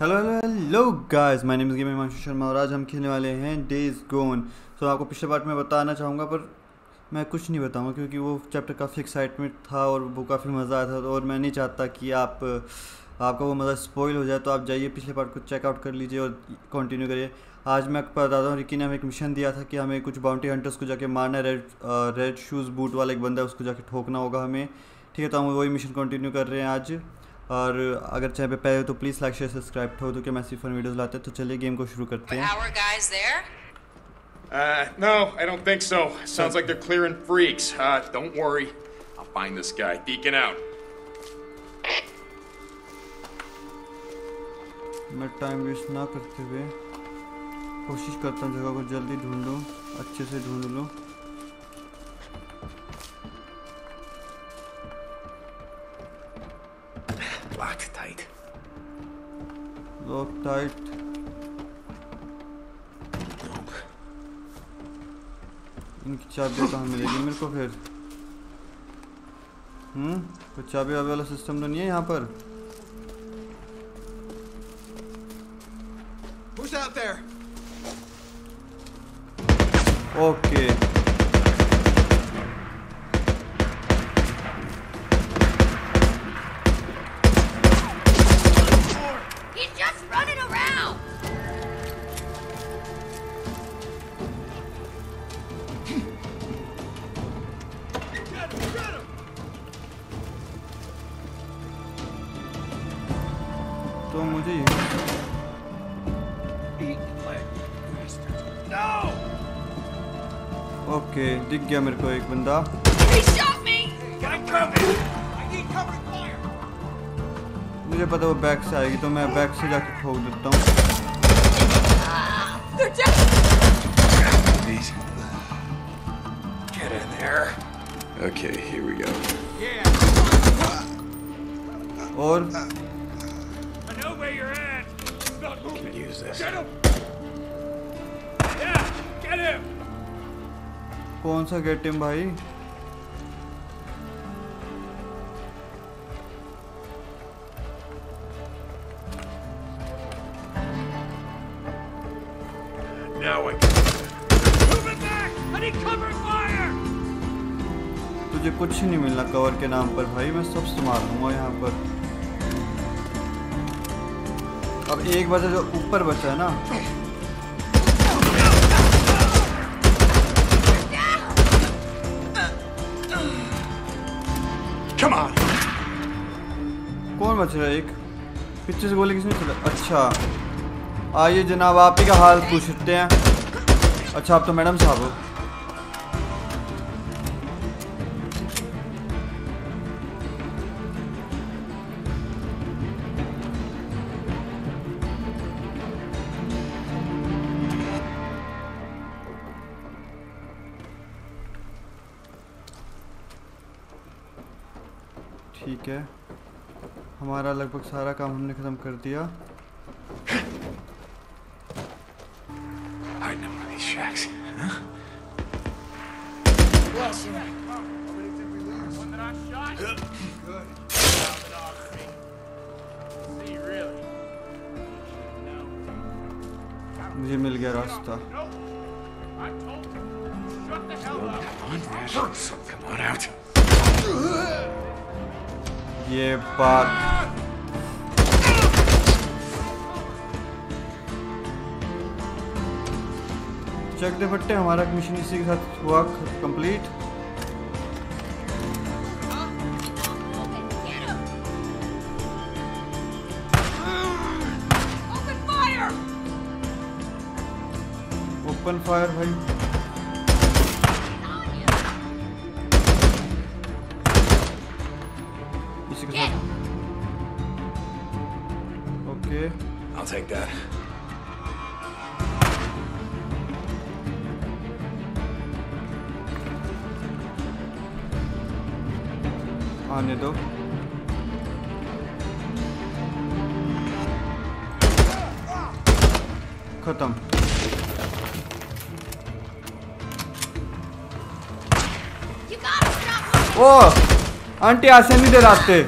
Hello guys, my name is gaming master Sharma और आज हम खेलने वाले हैं डेज गोन। तो आपको पिछले पार्ट में बताना चाहूँगा पर मैं कुछ नहीं बताऊँगा क्योंकि वो चैप्टर काफ़ी एक्साइटमेंट था और वो काफ़ी मज़ा आया था और मैं नहीं चाहता कि आपका वो मज़ा स्पॉइल हो जाए। तो आप जाइए पिछले पार्ट को चेकआउट कर लीजिए और कंटिन्यू करिए। आज मैं आपको बताता हूँ, रिकी ने हमें एक मिशन दिया था कि हमें कुछ बाउंटी हंटर्स को जाके मारना है। रेड शूज़ बूट वाला एक बंदा है, उसको जाके ठोकना होगा हमें, ठीक है। तो हम वही मिशन कंटिन्यू कर रहे हैं आज। और अगर चैनल पे पहले हो तो प्लीज़ लाइक शेयर सब्सक्राइब करो तो क्या मैं ऐसी फन वीडियोस लाते हैं। तो चलिए गेम को शुरू करते हैं। No, I don't think so. Sounds like they're clearing freaks. Don't worry, I'll find this guy. Deacon out. मैं टाइम वेस्ट ना करते हुए कोशिश करता हूँ जगह को जल्दी ढूंढो, अच्छे से ढूंढ लो। Locked tight. Locked tight. Nope. इनकी चाबी कहाँ मिलेगी मेरे को फिर? कोई चाबी वाला सिस्टम तो नहीं है यहाँ पर? Who's out there? Okay. दिख गया मेरे को एक बंदा। मुझे पता वो बैक से आएगी तो मैं बैक से जाके ठोक देता हूँ। Okay, here we go. और can use this. Yeah, get him. कौन सा गेट है भाई? तुझे कुछ नहीं मिलना कवर के नाम पर भाई, मैं सब संभाल लूंगा यहाँ पर। अब एक बचा जो ऊपर बचा है ना, कौन बच रहा है? एक पीछे से गोली किसने चला? अच्छा आइए जनाब, आप ही का हाल पूछते हैं। अच्छा आप तो मैडम साहब हो। ठीक है, हमारा लगभग सारा काम हमने खत्म कर दिया। मुझे मिल गया रास्ता। ये बात चक दे फट्टे, हमारा मिशन इसी के साथ हुआ कंप्लीट। ओपन फायर भाई। इसी के साथ ओके, I'll take that. आने दो। खत्म। ओ आंटी आसे नहीं दे रास्ते।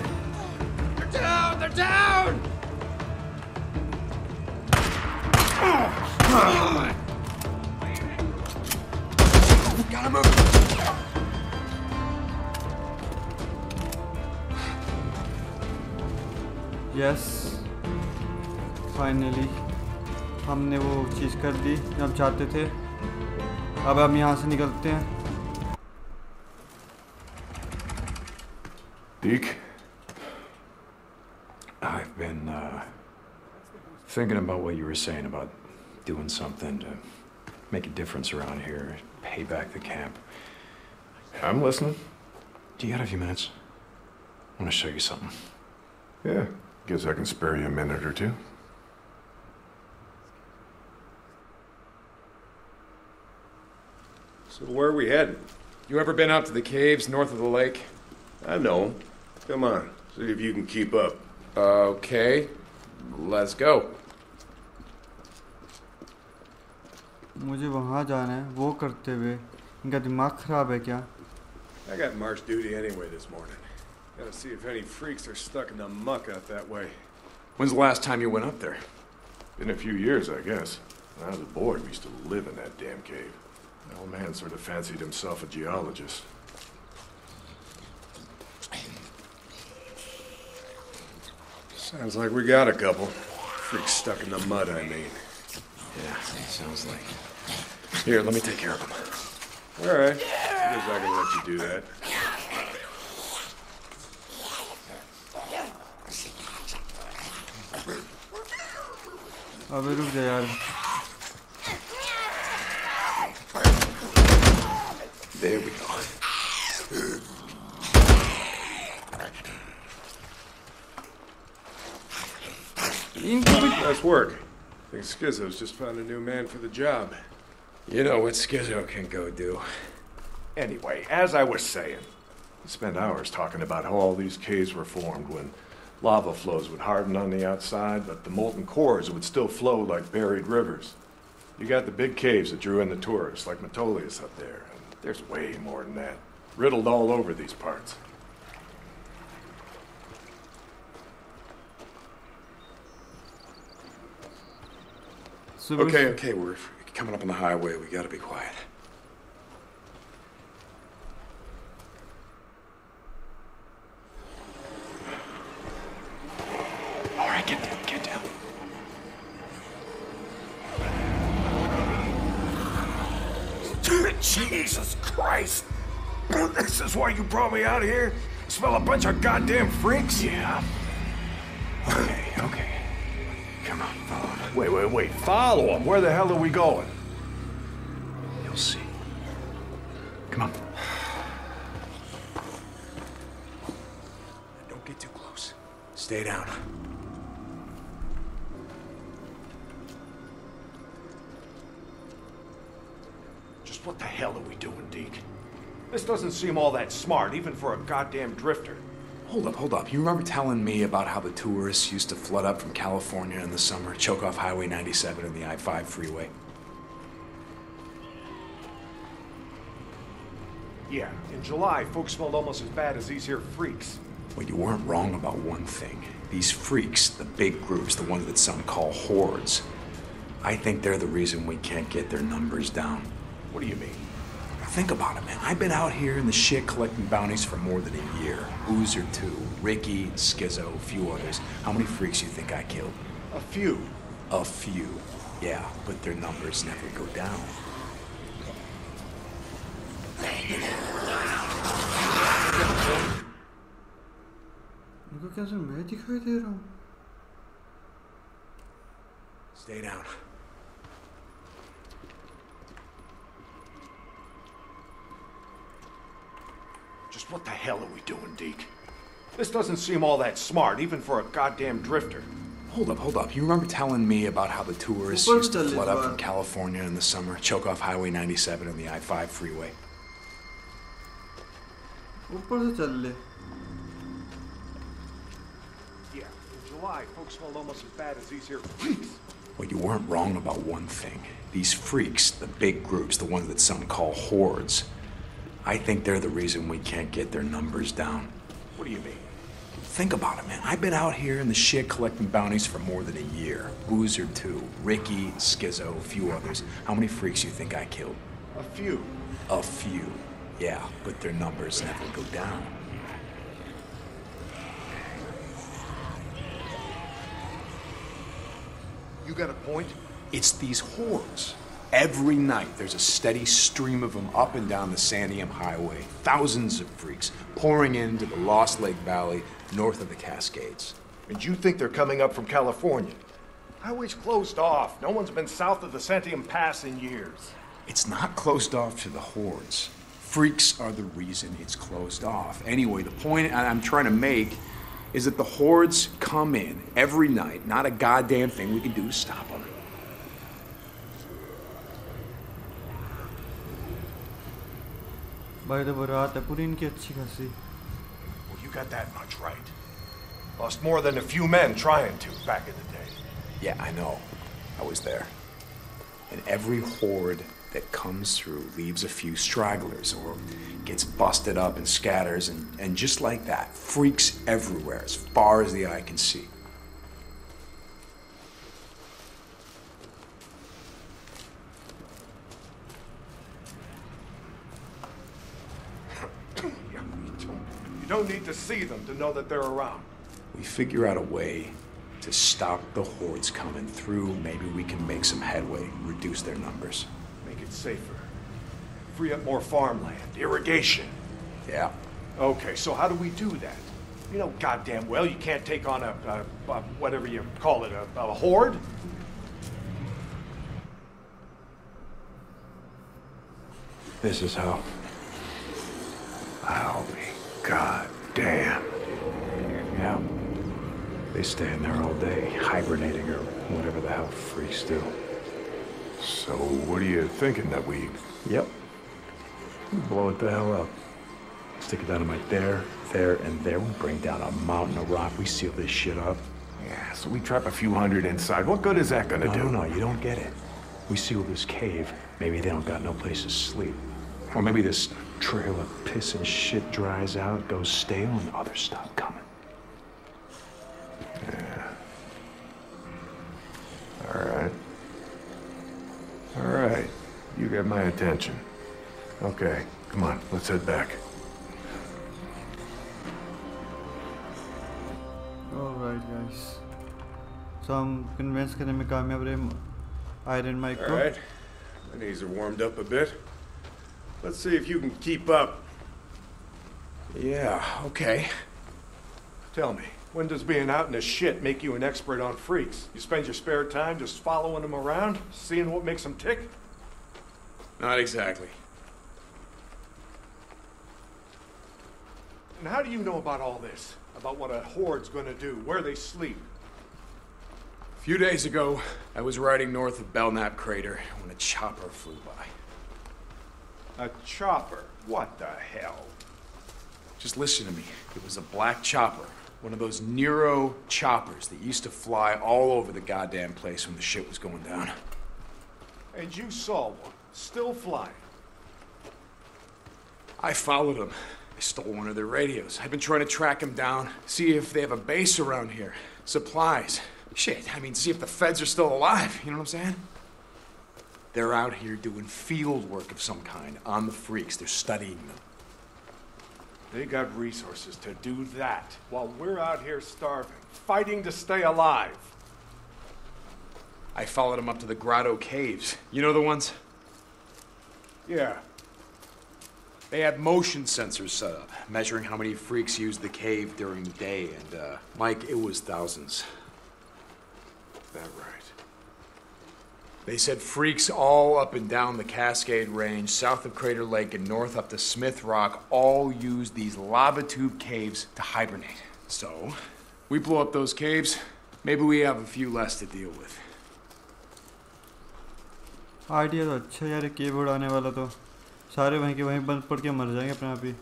Gotta move. Yes, finally. हमने वो चीज़ कर दी जो हम चाहते थे. अब हम यहाँ से निकलते हैं. Deke, I've been thinking about what you were saying about doing something to make a difference around here, pay back the camp. I'm listening. Do you got a few minutes? I want to show you something. Yeah, guess I can spare you a minute or two. So where are we heading? You ever been out to the caves north of the lake? I know. Come on, see if you can keep up. Okay, let's go. मुझे वहाँ जाना है. वो करते हुए इनका दिमाग खराब है क्या? I got march duty anyway this morning. Gotta see if any freaks are stuck in the muck out that way. When's the last time you went up there? Been a few years, I guess. When I was a boy, we used to live in that damn cave. The old man sort of fancied himself a geologist. Sounds like we got a couple. Freaks stuck in the mud, I mean. Yeah, sounds like it. Here, let me take care of them. All right. I guess I can let you do that. अबे रुक जा यार. There we go. Nice work. I think Schizo's just found a new man for the job. You know what Schizo can go do. Anyway, as I was saying, we spent hours talking about how all these caves were formed when lava flows would harden on the outside, but the molten cores would still flow like buried rivers. You got the big caves that drew in the tourists, like Metolius up there, and there's way more than that. Riddled all over these parts. Okay, okay, we're coming up on the highway. We gotta be quiet. Jesus Christ! This is why you brought me out here? Smell a bunch of goddamn freaks? Yeah. Okay, okay. Come on, follow him. Wait, wait, wait. Follow him? Where the hell are we going? You'll see. Come on. Don't get too close. Stay down. What the hell are we doing, Deke? This doesn't seem all that smart, even for a goddamn drifter. Hold up, hold up. You remember telling me about how the tourists used to flood up from California in the summer, choke off Highway 97 and the I-5 freeway? Yeah, in July, folks smelled almost as bad as these here freaks. Well, you weren't wrong about one thing. These freaks, the big groups, the ones that some call hordes, I think they're the reason we can't get their numbers down. What do you mean? Think about it, man. I've been out here in the shit collecting bounties for more than a year. Boozer 2, Ricky, Schizo, a few others. How many freaks you think I killed? A few. A few, yeah, but their numbers never go down. Stay down. Just what the hell are we doing, Deke? This doesn't seem all that smart, even for a goddamn drifter. Hold up, hold up. You remember telling me about how the tourists used to flood up from California in the summer, choke off Highway 97 and the I-5 freeway? Yeah, in July, folks smelled almost as bad as these here freaks. Well, you weren't wrong about one thing. These freaks, the big groups, the ones that some call hordes, I think they're the reason we can't get their numbers down. What do you mean? Think about it, man. I've been out here in the shit collecting bounties for more than a year. Boozer too, Ricky, Schizo, a few others. How many freaks you think I killed? A few. A few, yeah, but their numbers never go down. You got a point? It's these hordes. Every night, there's a steady stream of them up and down the Santiam Highway. Thousands of freaks pouring into the Lost Lake Valley, north of the Cascades. And you think they're coming up from California? Highway's closed off. No one's been south of the Santiam Pass in years. It's not closed off to the hordes. Freaks are the reason it's closed off. Anyway, the point I'm trying to make is that the hordes come in every night. Not a goddamn thing we can do to stop them. Well, you got that much right. Lost more than a few men trying to back in the day. Yeah, I know. I was there. And every horde that comes through leaves a few stragglers or gets busted up and scatters, and just like that, freaks everywhere as far as the eye can see. You don't need to see them to know that they're around. We figure out a way to stop the hordes coming through. Maybe we can make some headway, reduce their numbers. Make it safer. Free up more farmland, irrigation. Yeah. Okay, so how do we do that? You know goddamn well you can't take on a whatever you call it, a horde? This is how. I'll be. God damn. Yeah. They stay in there all day, hibernating or whatever the hell freaks do. So what are you thinking, that we... Yep. Blow it the hell up. Stick it dynamite there, and there. We bring down a mountain of rock. We seal this shit up. Yeah, so we trap a few hundred inside. What good is that gonna do? No, you don't get it. We seal this cave. Maybe they don't got no place to sleep. Or maybe this trail of piss and shit dries out, goes stale, and other stuff coming. Yeah. All right. You got my attention. Okay, come on, let's head back. All right, guys. So I'm convinced that I'm going to iron my coat. All right. My knees are warmed up a bit. Let's see if you can keep up. Yeah, okay. Tell me, when does being out in the shit make you an expert on freaks? You spend your spare time just following them around, seeing what makes them tick? Not exactly. And how do you know about all this? About what a horde's gonna do, where they sleep? A few days ago, I was riding north of Belknap Crater when a chopper flew by. A chopper? What the hell? Just listen to me. It was a black chopper. One of those Nero choppers that used to fly all over the goddamn place when the shit was going down. And you saw one, still flying. I followed them. I stole one of their radios. I've been trying to track them down, see if they have a base around here. Supplies. Shit, I mean, see if the feds are still alive. You know what I'm saying? They're out here doing field work of some kind on the freaks. They're studying them. They got resources to do that while we're out here starving, fighting to stay alive. I followed them up to the grotto caves. You know the ones? Yeah. They had motion sensors set up, measuring how many freaks used the cave during the day. And, Mike, it was thousands. That right. They said freaks all up and down the Cascade Range, south of Crater Lake and north up to Smith Rock, all use these lava tube caves to hibernate. So, we blow up those caves, maybe we have a few less to deal with. Idea तो अच्छा यार ये cave उड़ाने वाला तो सारे वहीं के वहीं बंद पड़ के मर जाएंगे अपने आप ही.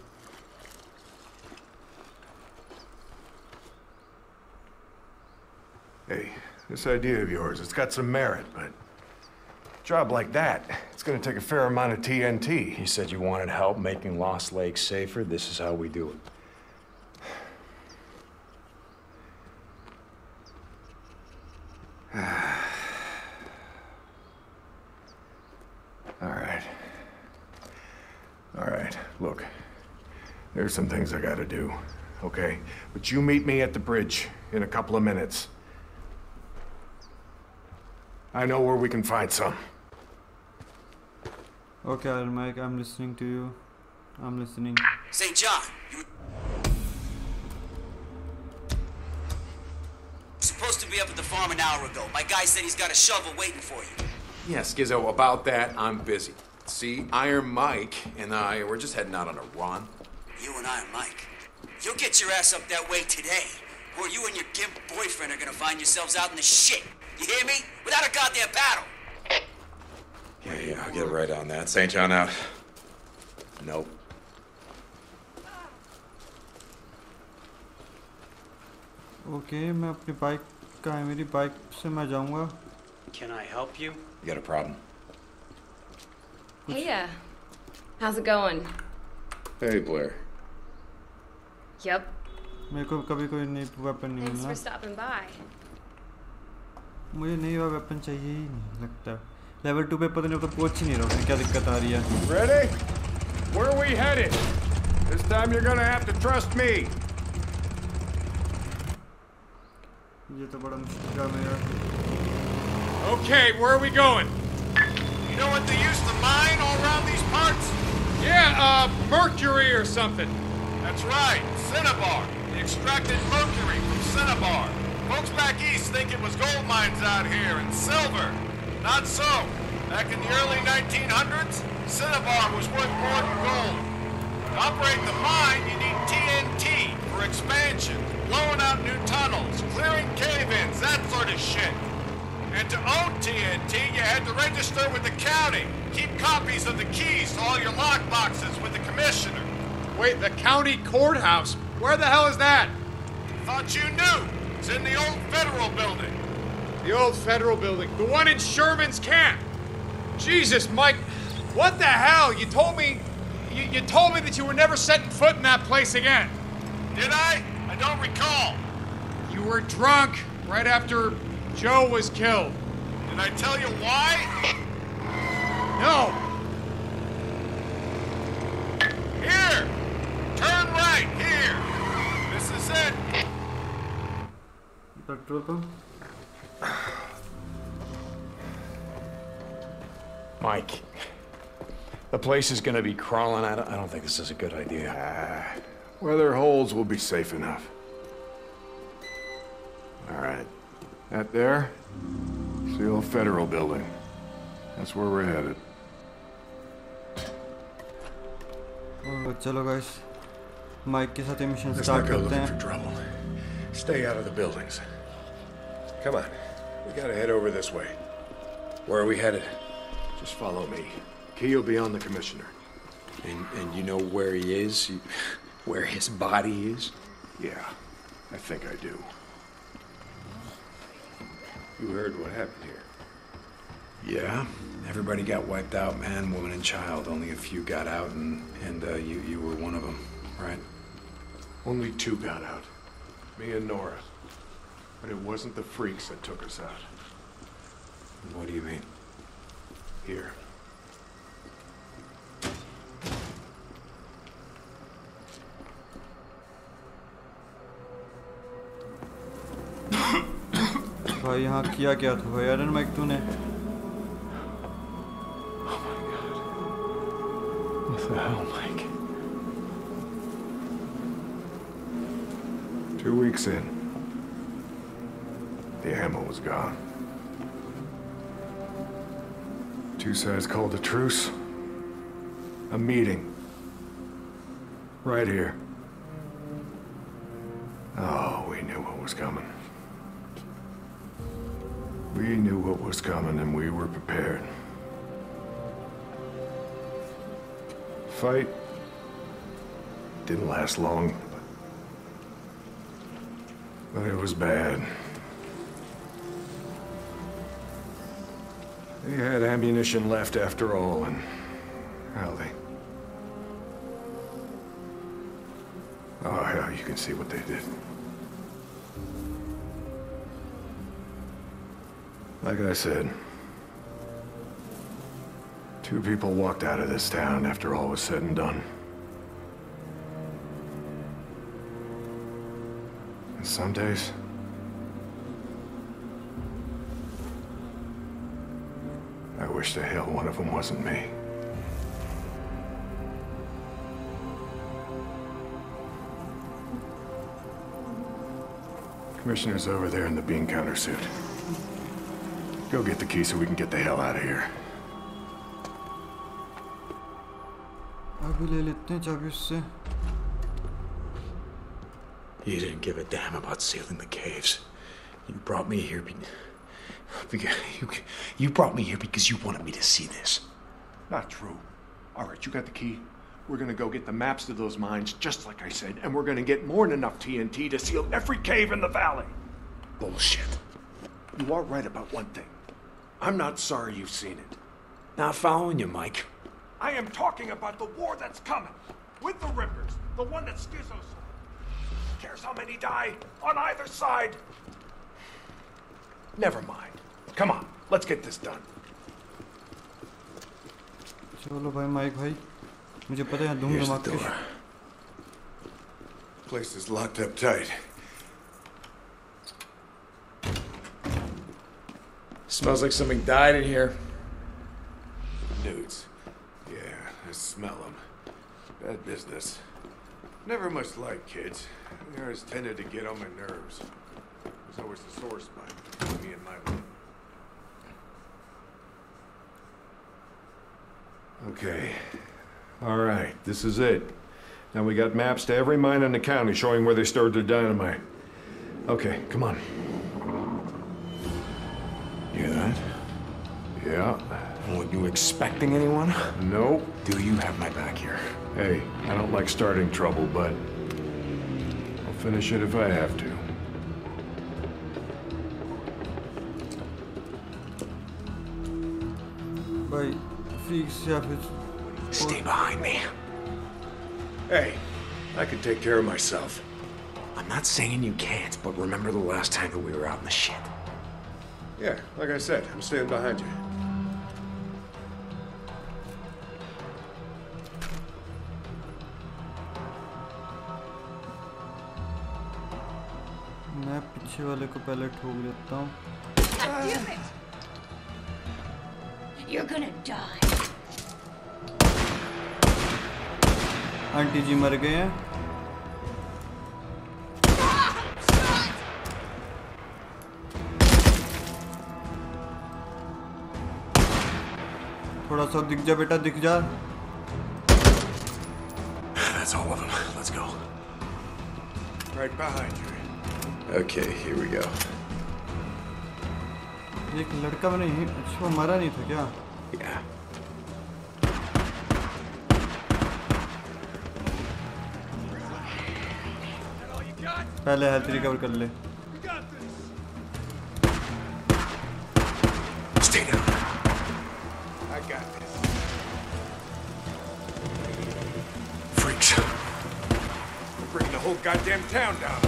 Hey, this idea of yours, it's got some merit, but. Job like that, it's gonna take a fair amount of TNT. You said you wanted help making Lost Lake safer. This is how we do it. Look, there's some things I gotta do, okay? But you meet me at the bridge in a couple of minutes. I know where we can find some. Okay, Mike, I'm listening to you. I'm listening. St. John, you were supposed to be up at the farm an hour ago. My guy said he's got a shovel waiting for you. Yeah, Schizo, about that, I'm busy. See, Iron Mike and I, we're just heading out on a run. You and Iron Mike? You'll get your ass up that way today, or you and your gimp boyfriend are gonna find yourselves out in the shit. You hear me? Without a goddamn battle! Yeah, I'll get right on that. St. John out. Nope. Okay, I'm going to go to my bike. Can I help you? You got a problem? Hey, how's it going? Hey, Blair. Yep. Thanks for stopping by. मुझे नई weapon चाहिए ही नहीं लगता। Level 2 पे पता नहीं उधर पहुंच ही नहीं रहा हूँ। क्या दिक्कत आ रही है? Ready? Where are we headed? This time you're gonna have to trust me. ये तो बड़ा मुश्किल काम है यार। Okay, where are we going? You know what they use to mine all around these parts? Yeah, mercury or something. That's right, cinnabar. They extracted mercury from cinnabar. Folks back east think it was gold mines out here, and silver. Not so. Back in the early 1900s, cinnabar was worth more than gold. To operate the mine, you need TNT for expansion, blowing out new tunnels, clearing cave-ins, that sort of shit. And to own TNT, you had to register with the county. Keep copies of the keys to all your lockboxes with the commissioner. Wait, the county courthouse? Where the hell is that? Thought you knew. It's in the old federal building. The old federal building? The one in Sherman's camp? Jesus, Mike, what the hell? You told me... You told me that you were never setting foot in that place again. Did I? I don't recall. You were drunk right after Joe was killed. Did I tell you why? No. Here! Turn right here! This is it! Mike, the place is gonna be crawling out of... I don't think this is a good idea. Weather holes will be safe enough. All right, that there, it's the old federal building. That's where we're headed. Oh, hello guys. Mike, mission start. Let's not go looking for trouble. Stay out of the buildings. Come on, we gotta head over this way. Where are we headed? Just follow me. Key will be on the commissioner. And you know where he is? Where his body is? Yeah, I think I do. You heard what happened here. Yeah, everybody got wiped out, man, woman, and child. Only a few got out, and you were one of them, right? Only two got out. Me and Nora. But it wasn't the freaks that took us out. What do you mean? Here. भाई यहाँ किया क्या था भाई Iron Mike तूने? Oh my God! What the hell, Mike? 2 weeks in. The ammo was gone. Two sides called a truce. A meeting. Right here. Oh, we knew what was coming. We knew what was coming and we were prepared. The fight didn't last long, but it was bad. They had ammunition left after all, and hell, they... Oh, hell, you can see what they did. Like I said, two people walked out of this town after all was said and done. Some days. I wish to hell one of them wasn't me. Commissioner's over there in the bean counter suit. Go get the key so we can get the hell out of here. You didn't give a damn about sealing the caves. You brought me here because you wanted me to see this. Not true. All right, you got the key. We're gonna go get the maps to those mines, just like I said, and we're gonna get more than enough TNT to seal every cave in the valley. Bullshit. You are right about one thing. I'm not sorry you've seen it. Not following you, Mike. I am talking about the war that's coming. With the Rippers, the one that Schizo saw. Cares how many die on either side? Never mind. Come on, let's get this done. Chalo bhai, Mike bhai. Here's the door. Place is locked up tight. Smells like something died in here. Dudes. Yeah, I smell them. Bad business. Never much like kids. They always tended to get on my nerves. There's always the sore spot between me and my wife. Okay. All right, this is it. Now we got maps to every mine in the county showing where they stored their dynamite. Okay, come on. You hear that? Yeah. Were you expecting anyone? Nope. Do you have my back here? Hey, I don't like starting trouble, but I'll finish it if I have to. Bye. Stay behind me. Hey, I can take care of myself. I'm not saying you can't, but remember the last time that we were out in the shit? Yeah, like I said, I'm staying behind you. God damn it! You're gonna die. Aunty ji मर गए हैं। थोड़ा सा दिख जा बेटा दिख जा। That's all of them. Let's go. Right behind you. Okay, here we go. एक लड़का मैंने इसको मारा नहीं था क्या? Yeah. पहले हेल्थ रिकवर कर ले। Stay down. I got this. Freaks. We're bringing the whole goddamn town down.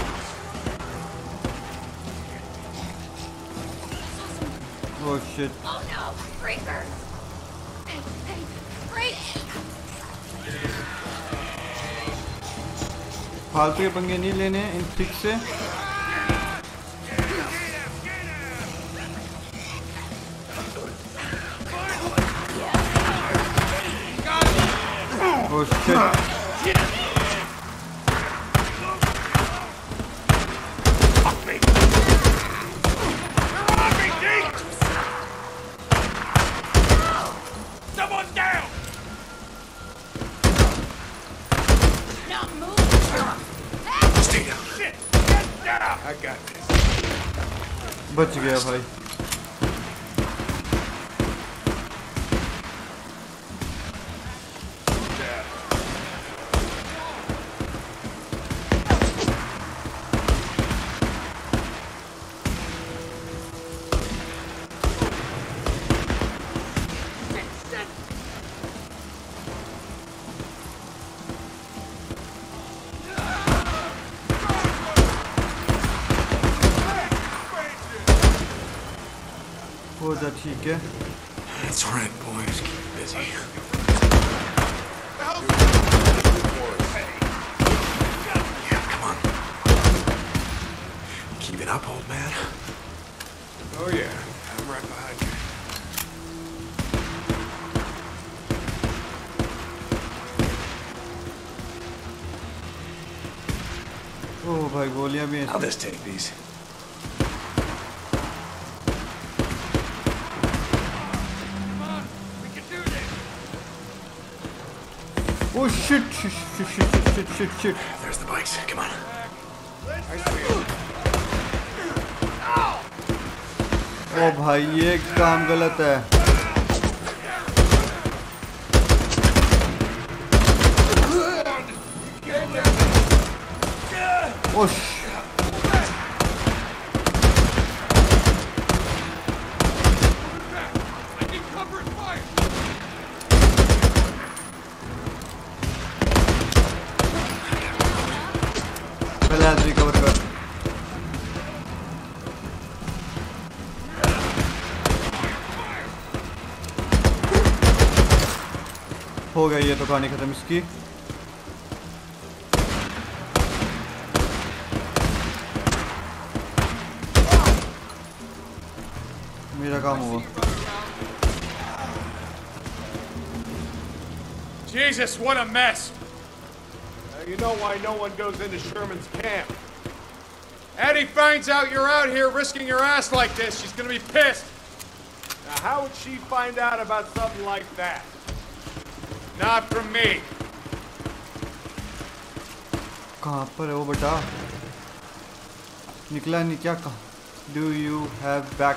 Oh shit. Oh no, freaker. Hey, hey, freak. फालतू के पंगे नहीं लेने इन ठीक से oh shit बच गया भाई। That's right, boys. Keep busy. Come on. Keep it up, old man. Oh, yeah. I'm right behind you. Oh, bhai, bolia bhi hai. I'll just take these. Oh shit, shit, shit, shit, shit, shit, shit, shit. There's the bikes, come on. Oh bhai, ye kaam galat hai. Oh shit. हो गया ये तो कहानी खत्म इसकी मेरा काम हुआ Jesus, what a mess. You know why no one goes into Sherman's camp. Addie finds out you're out here risking your ass like this. She's going to be pissed. Now how would she find out about something like that? Not from me. कहाँ पर है वो बटा? निकला नहीं क्या कहाँ? Do you have back?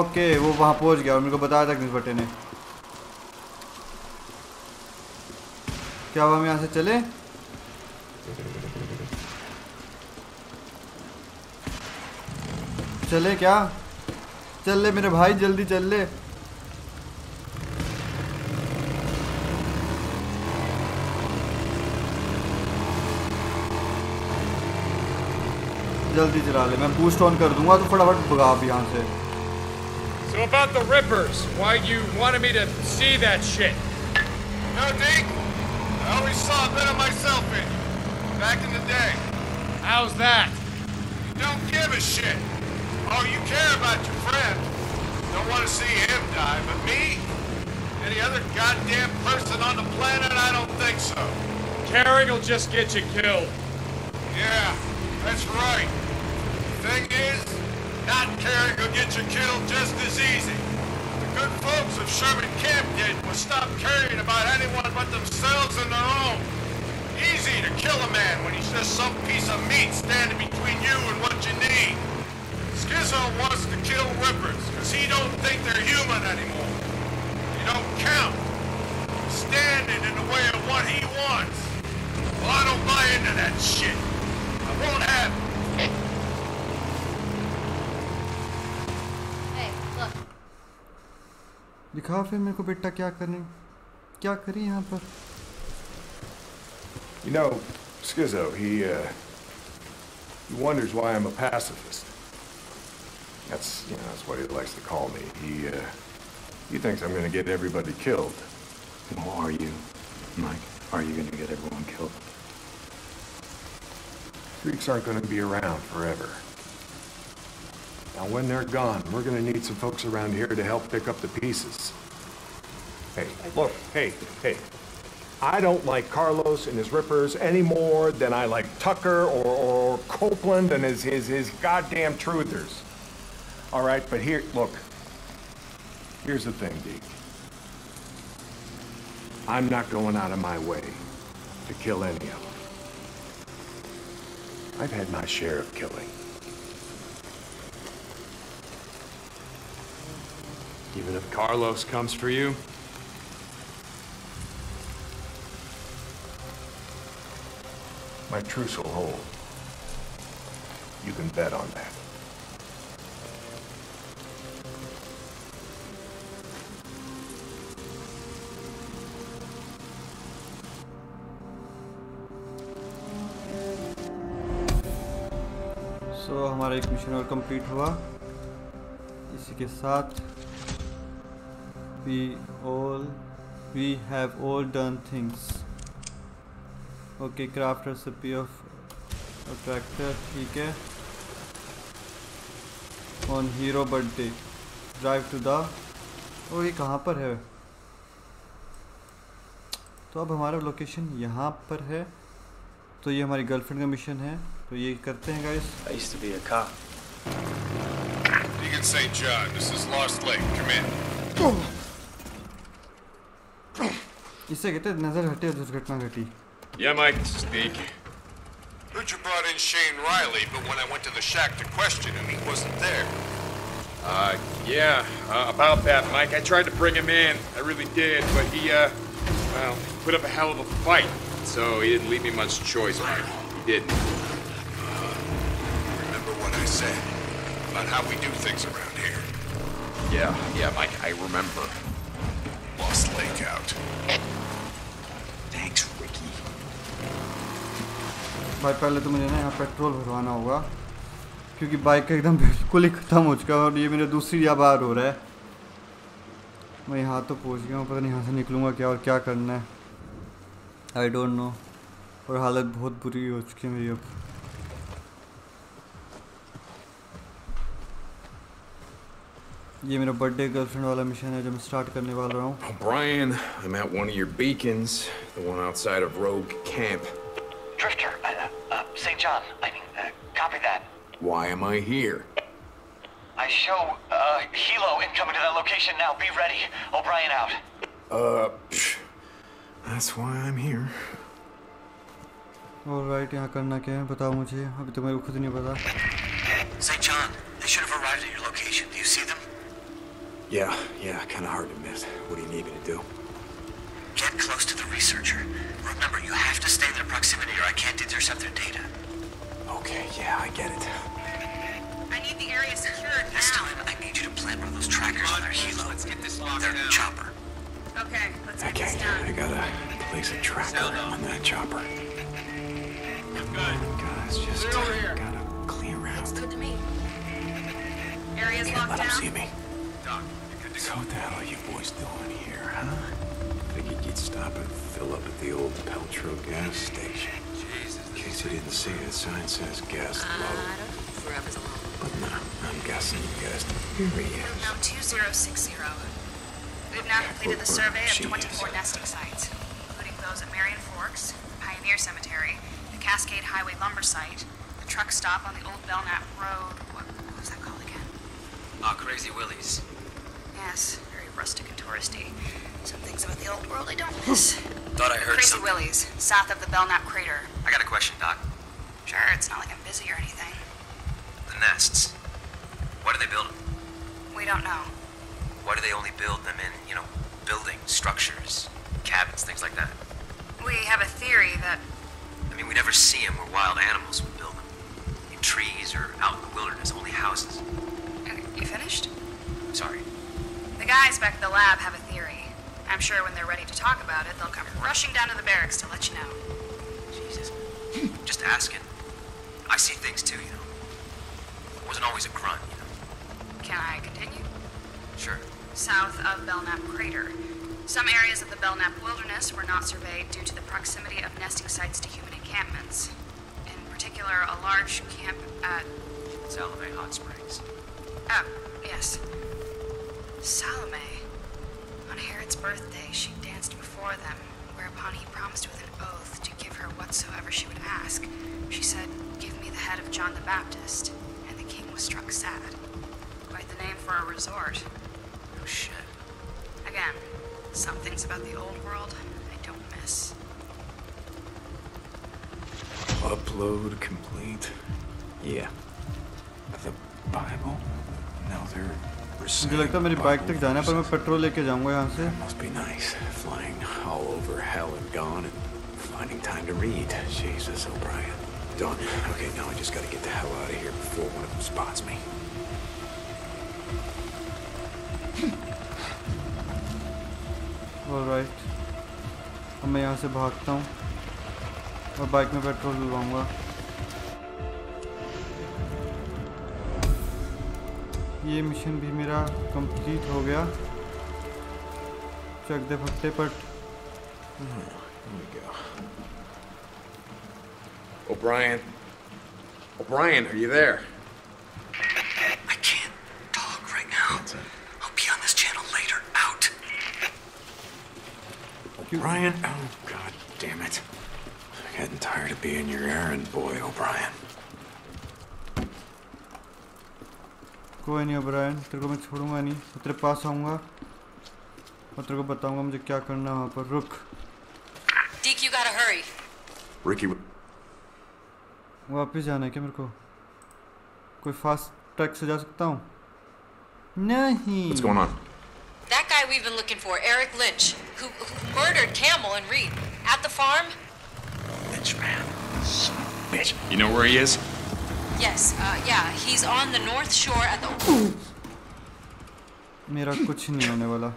Okay, वो वहाँ पहुँच गया और मेरे को बताया था किस बटे ने? क्या हम यहाँ से चले? चले क्या? चल ले मेरे भाई जल्दी चल ले जल्दी चला ले मैं बूस्ट ऑन कर दूंगा तो फटाफट भगा अब यहां से So about the rippers why you wanted me to see that shit No Deke I always saw a bit of myself in you back in the day How's that You don't give a shit Oh you care about your friend Don't want to see him die but me any other goddamn person on the planet I don't think so Caring will just get you killed Yeah that's right Thing is, not caring will get you killed just as easy. The good folks of Sherman Camp did was stop caring about anyone but themselves and their own. Easy to kill a man when he's just some piece of meat standing between you and what you need. Schizo wants to kill rippers because he don't think they're human anymore. They don't count. Standing in the way of what he wants. Well, I don't buy into that shit. I won't have it. दिखा फिर मेरे को बेटा क्या करने क्या करी यहाँ पर You know, Schizo, he wonders why I'm a pacifist. That's, you know, that's what he likes to call me. He thinks I'm going to get everybody killed. Well, are you, Mike? Are you going to get everyone killed? Greeks aren't going to be around forever. Now, when they're gone, we're going to need some folks around here to help pick up the pieces. Hey, look, hey. I don't like Carlos and his rippers any more than I like Tucker or Copeland and his goddamn truthers. All right, but here, look. Here's the thing, Deke. I'm not going out of my way to kill any of them. I've had my share of killing. Even if Carlos comes for you? My truce will hold. You can bet on that. So, हमारा एक mission और complete हुआ। इसी के साथ We have all done things. Okay, craft recipe of a tractor. Okay. on hero birthday. Drive to the ओ ये कहाँ पर है? तो अब हमारा लोकेशन यहाँ पर है. तो ये हमारी गर्लफ्रेंड का मिशन है. तो ये करते हैं guys. I used to be a cop. Deacon St. John, this is Lost Lake. Come in. इससे कहते नजर घटी और दुर्घटना घटी. Yeah, Mike, this is Deke. Heard you brought in Shane Riley, but when I went to the shack to question him, he wasn't there. About that, Mike. I tried to bring him in. I really did, but he, well, put up a hell of a fight. So he didn't leave me much choice, Mike. He didn't. Remember what I said about how we do things around here? Yeah, Mike, I remember. Lost Lake out. Thanks, Ricky. भाई पहले तो मुझे ना यहाँ petrol भरवाना होगा क्योंकि bike का एकदम बिल्कुल ही खत्म हो चुका है और ये मेरा दूसरी बार हो रहा है. मैं यहाँ तो पहुँच गया हूँ, पता नहीं यहाँ से निकलूँगा क्या और क्या करना है. I don't know. और हालत बहुत बुरी हो चुकी है मेरी अब. ये मेरा बर्थडे गर्लफ्रेंड वाला मिशन है जो मैं स्टार्ट करने वाला हूँ. Brian, I'm at one of your beacons, the one outside of Rogue Camp. Drifter, St. John, I mean, copy that. Why am I here? I show Hilo incoming to that location now. Be ready. O'Brien out. That's why I'm here. All right, यहाँ करना क्या है? बताओ मुझे. अभी तो मेरे को खुद नहीं पता. St. John, they should have arrived at your location. Do you see them? Yeah, kind of hard to miss. What do you need me to do? Get close to the researcher. Remember, you have to stay in their proximity, or I can't intercept their data. Okay, yeah, I get it. I need the area secured now. This time, I need you to plant one of those trackers on their Hilo. Let's get this locked down. Their chopper. Okay, let's get this done. I gotta place a tracker on that chopper. Come on, guys, just gotta clear out. Looks good to me. Area's locked down. Let them see me. Doc, you're good to go. So what the hell are you boys doing here, huh? Figured you'd stop and fill up at the old Peltro gas station. In case you didn't see it, the sign says gas low. Forever's alone. But no, I'm guessing you guessed. Here he is. Room 2060. We've now completed the survey of 24 nesting sites, including those at Marion Forks, the Pioneer Cemetery, the Cascade Highway Lumber Site, the truck stop on the old Belknap Road. What was that called again? Crazy Willie's. Yes, very rustic and touristy. Some things about the old world I don't miss. Thought I heard Crazy something. Willie's, south of the Belknap Crater. I got a question, Doc. Sure, it's not like I'm busy or anything. The nests. What are they building? We don't know. Why do they only build them in, buildings, structures, cabins, things like that? We have a theory that... I mean, we never see them where wild animals would build them. In trees or out in the wilderness, only houses. You finished? Sorry. The guys back at the lab have a theory. I'm sure when they're ready to talk about it, they'll come rushing down to the barracks to let you know. Jesus. Just asking. I see things too, It wasn't always a grunt, Can I continue? Sure. South of Belknap Crater. Some areas of the Belknap Wilderness were not surveyed due to the proximity of nesting sites to human encampments. In particular, a large camp at... Salawa Hot Springs. Oh, yes. Salome. On Herod's birthday, she danced before them, whereupon he promised with an oath to give her whatsoever she would ask. She said, "Give me the head of John the Baptist," and the king was struck sad. Quite the name for a resort. Oh shit. Again, some things about the old world I don't miss. Upload complete. Yeah. The Bible? No, they're... मुझे लगता है मेरी bike तक जाना है पर मैं petrol लेके जाऊंगा यहाँ से. Must be nice flying all over hell and gone and finding time to read. Jesus, O'Brien. Done. Okay, now I just got to get the hell out of here before one of them spots me. All right. अब मैं यहाँ से भागता हूँ और bike में petrol लगाऊंगा. ये मिशन भी मेरा कंप्लीट हो गया. चक दे फट्टे पट. O'Brien. O'Brien, are you there? I can't O'Brien? Oh, god damn it. I'm getting tired of being your errand boy, O'Brien. कोई नहीं O'Brien, तेरे को मैं छोडूंगा नहीं. मैं तेरे पास आऊंगा और तेरे को बताऊंगा मुझे क्या करना है वहाँ पर. रुक. Deke, you gotta hurry. Ricky. वापस जाना है क्या मेरे को? कोई फास्ट ट्रैक से जा सकता हूँ? नहीं. What's going on? That guy we've been looking for, Eric Lynch, who murdered Camel and Reed at the farm. Lynch, man, son of a bitch. You know where he is? Yes, yeah, he's on the north shore at the. मेरा कुछ नहीं होने वाला.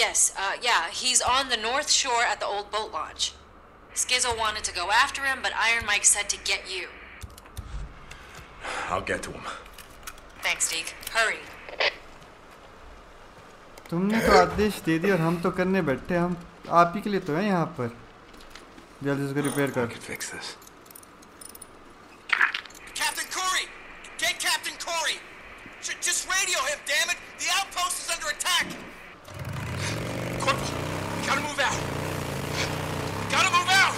Yes, yeah, he's on the north shore at the old boat launch. Schizo wanted to go after him, but Iron Mike said to get you. I'll get to him. Thanks, Deke. Hurry. तुमने तो आदेश दे दिया और हम तो करने बैठे हम आप ही के लिए तो हैं यहाँ पर. जल्दी इसको रिपेयर कर. Captain Corey, get Captain Corey. Just radio him, damn it. The outpost is under attack. Corporal, we gotta move out. We gotta move out.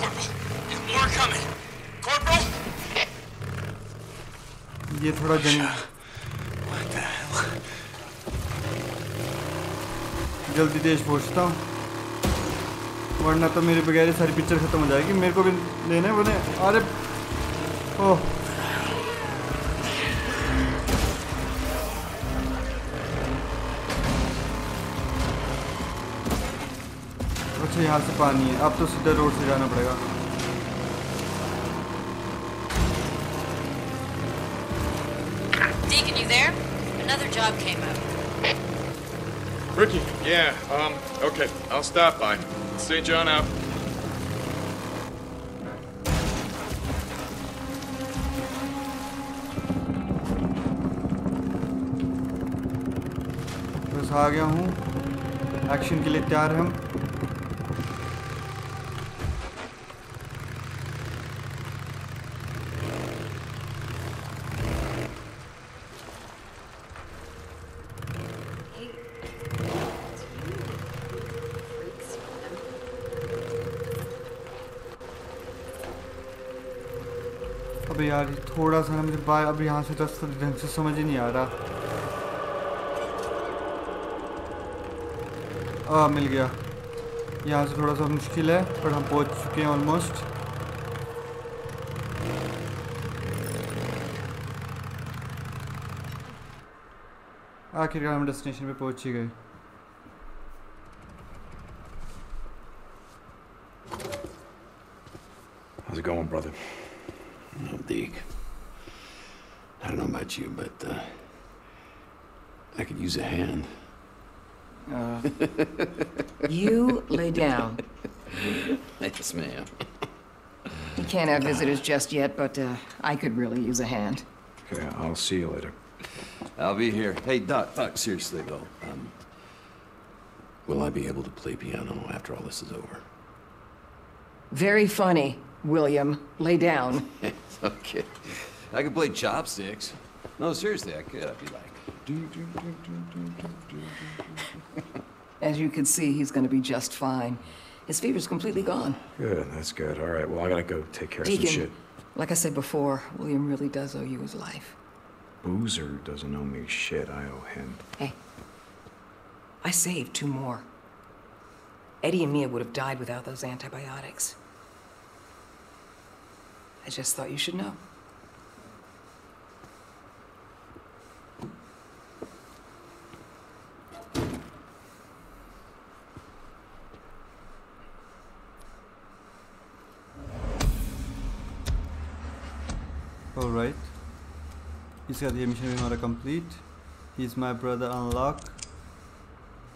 Corporal, there's more coming. Corporal. ये थोड़ा जल्दी देश पहुँचता हूँ वरना तो मेरे बगैर सारी पिक्चर खत्म हो जाएगी. मेरे को भी लेना है बोले. अरे ओह अच्छा यहाँ से पानी है. अब तो सीधा रोड से जाना पड़ेगा. Deacon, you there? Another job came up. Ricky, yeah, okay, I'll stop by. St. John out. बस आ गया हूँ. एक्शन के लिए तैयार हैं हम. यार थोड़ा सा ना मुझे बार अब यहाँ से रास्ता ढंग से समझ ही नहीं आ रहा. मिल गया. यहाँ से थोड़ा सा मुश्किल है पर हम पहुँच चुके हैं ऑलमोस्ट. आखिरकार हम डेस्टिनेशन पे पहुँच ही गए. How's it going, brother? No, Deke. I don't know about you, but I could use a hand. You lay down. Yes, ma'am. You can't have visitors just yet, but I could really use a hand. Okay, I'll see you later. I'll be here. Hey, Doc, seriously, though. Will I be able to play piano after all this is over? Very funny. William, lay down. Okay. I could play chopsticks. No, seriously, I could. I'd be like... As you can see, he's going to be just fine. His fever's completely gone. Good, that's good. All right, well, I gotta go take care Deacon, of some shit. Like I said before, William really does owe you his life. Boozer doesn't owe me shit. I owe him. Hey, I saved 2 more. Eddie and Mia would have died without those antibiotics. I just thought you should know. All right. He's got the mission not complete. He's my brother. Unlock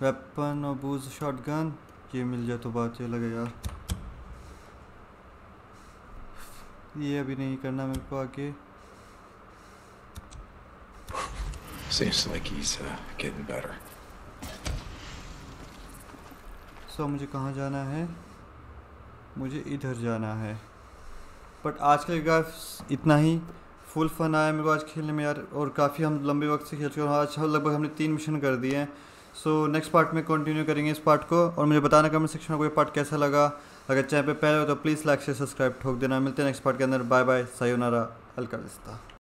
weapon or boost shotgun. ये मिल जाए तो बात ये लगे यार. ये अभी नहीं करना मेरे को आगे. Seems like he's getting better. So मुझे कहाँ जाना है? मुझे इधर जाना है. But आज के लिए इतना ही. फुल फन आया मेरे को आज खेलने में यार, और काफ़ी हम लंबे वक्त से खेल चुके हैं। आज लगभग हमने 3 मिशन कर दिए हैं। सो नेक्स्ट पार्ट में कंटिन्यू करेंगे इस पार्ट को, और मुझे बताना कमेंट सेक्शन में कोई पार्ट कैसा लगा। अगर चैनल पे पहले हो तो प्लीज़ लाइक से सब्सक्राइब ठोक देना। मिलते हैं नेक्स्ट पार्ट के अंदर। बाय बाय, सायोनारा, अलविदा।